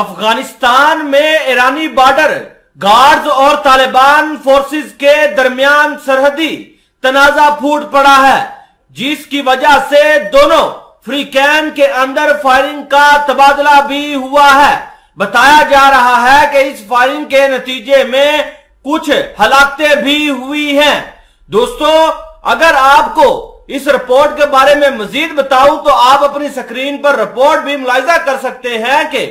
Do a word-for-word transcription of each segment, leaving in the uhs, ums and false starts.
अफगानिस्तान में ईरानी border guards और तालिबान फोर्सेस के दरमियान सरहदी तनाजा फूट पड़ा है, जिसकी वजह से दोनों फ्रीकैन के अंदर फायरिंग का तबादला भी हुआ है। बताया जा रहा है कि इस फायरिंग के नतीजे में कुछ हलाकतें भी हुई हैं। दोस्तों, अगर आपको इस रिपोर्ट के बारे में मजीद बताऊं तो आप अपनी स्क्रीन पर रिपोर्ट भी मुलाहिजा कर सकते हैं कि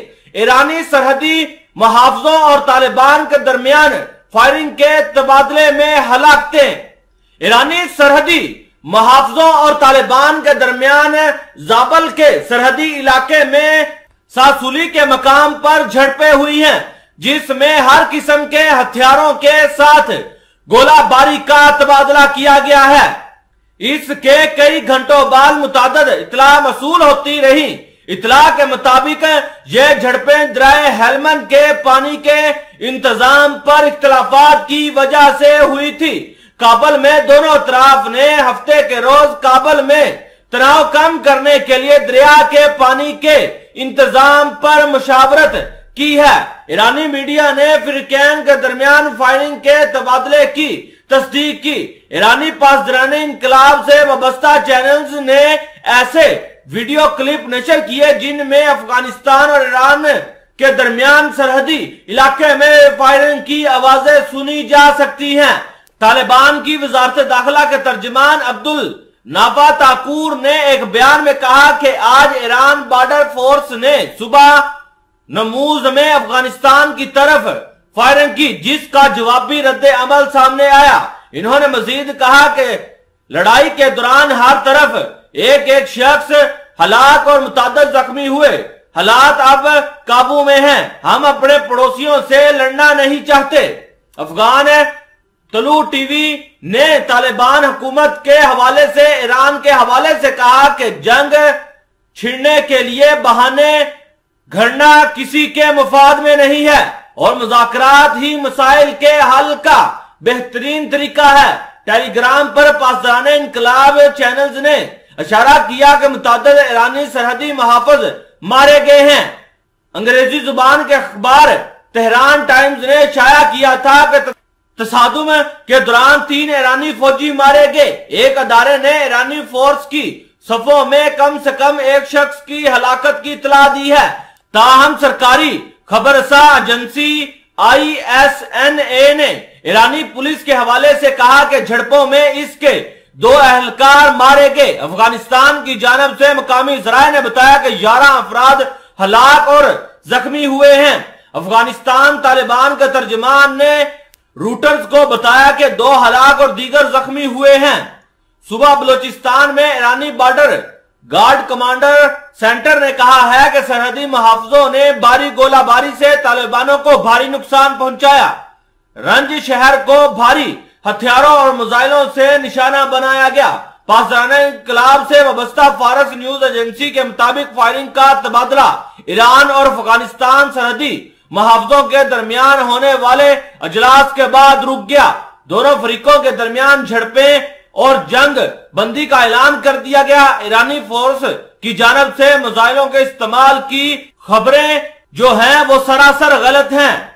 ईरानी सरहदी मुहाफ़िज़ों और तालिबान के दरमियान फायरिंग के तबादले में हलाकतें। ईरानी सरहदी मुहाफ़िज़ों और तालिबान के दरमियान जाबल के सरहदी इलाके में सासूली के मकाम पर झड़पें हुई हैं, जिसमें हर किस्म के हथियारों के साथ गोलाबारी का तबादला किया गया है। इसके कई घंटों बाद मुताद इतला मसूल होती रही। इतला के मुताबिक यह झड़पें दराए हेलमन के पानी के इंतजाम पर इख्तलाफात की वजह से हुई थी। काबल में दोनों तरफ ने हफ्ते के रोज काबल में तनाव कम करने के लिए दरिया के पानी के इंतजाम पर मुशावरत की है। ईरानी मीडिया ने फ्रीकैन के दरमियान फायरिंग के तबादले की तस्दीक की। ईरानी पासदारानी इंकलाब से वाबस्ता चैनल्स ने ऐसे वीडियो क्लिप नशर किए जिनमें अफगानिस्तान और ईरान के दरमियान सरहदी इलाके में फायरिंग की आवाजें सुनी जा सकती हैं। तालिबान की वजारत दाखिला के तर्जुमान अब्दुल नाफा ताकुर ने एक बयान में कहा कि आज ईरान बॉर्डर फोर्स ने सुबह नमूज में अफगानिस्तान की तरफ फायरिंग की, जिसका जवाबी रद्दे अमल सामने आया। इन्होंने मजीद कहा कि लड़ाई के दौरान हर तरफ एक एक शख्स हलाक और मुतादिद जख्मी हुए। हालात अब काबू में हैं। हम अपने पड़ोसियों से लड़ना नहीं चाहते। अफगान तलू टीवी ने तालिबान हुकूमत के हवाले से ईरान के हवाले से कहा कि जंग छिड़ने के लिए बहाने घड़ना किसी के मुफाद में नहीं है और मुज़ाकरात ही मसाइल के हल का बेहतरीन तरीका है। टेलीग्राम पर पासदाराने इनकलाब चैनल्स ने इशारा किया कि मुतादिद ईरानी सरहदी मुहाफ़िज़ मारे गए हैं। अंग्रेजी जुबान के अखबार तेहरान टाइम्स ने शाया किया था कि तसादुम के दौरान तीन ईरानी फौजी मारे गए। एक अदारे ने ईरानी फोर्स की सफों में कम से कम एक शख्स की हलाकत की इतला दी है। ताहम सरकारी खबरसा agency I S N A ने ईरानी पुलिस के हवाले से कहा कि झड़पों में इसके दो अहलकार मारे गए। अफगानिस्तान की जानब से मकामी ज़राए ने बताया कि ग्यारह अफराद हलाक और जख्मी हुए हैं। अफगानिस्तान तालिबान के तर्जुमान ने रूटर्स को बताया कि दो हलाक और दीगर जख्मी हुए हैं। सुबह बलोचिस्तान में ईरानी बॉर्डर गार्ड कमांडर सेंटर ने कहा है कि सरहदी मुहाफ़िज़ों ने भारी गोलाबारी से तालिबानों को भारी नुकसान पहुंचाया। रंज शहर को भारी हथियारों और मिसाइलों से निशाना बनाया गया। पासदाराने इंकलाब से वाबस्ता फारस न्यूज एजेंसी के मुताबिक फायरिंग का तबादला ईरान और अफगानिस्तान सरहदी मुहाफ़िज़ों के दरमियान होने वाले अजलास के बाद रुक गया। दोनों फरीकों के दरमियान झड़पें और जंग बंदी का ऐलान कर दिया गया। ईरानी फोर्स की जानब से मिसाइलों के इस्तेमाल की खबरें जो हैं वो सरासर गलत हैं।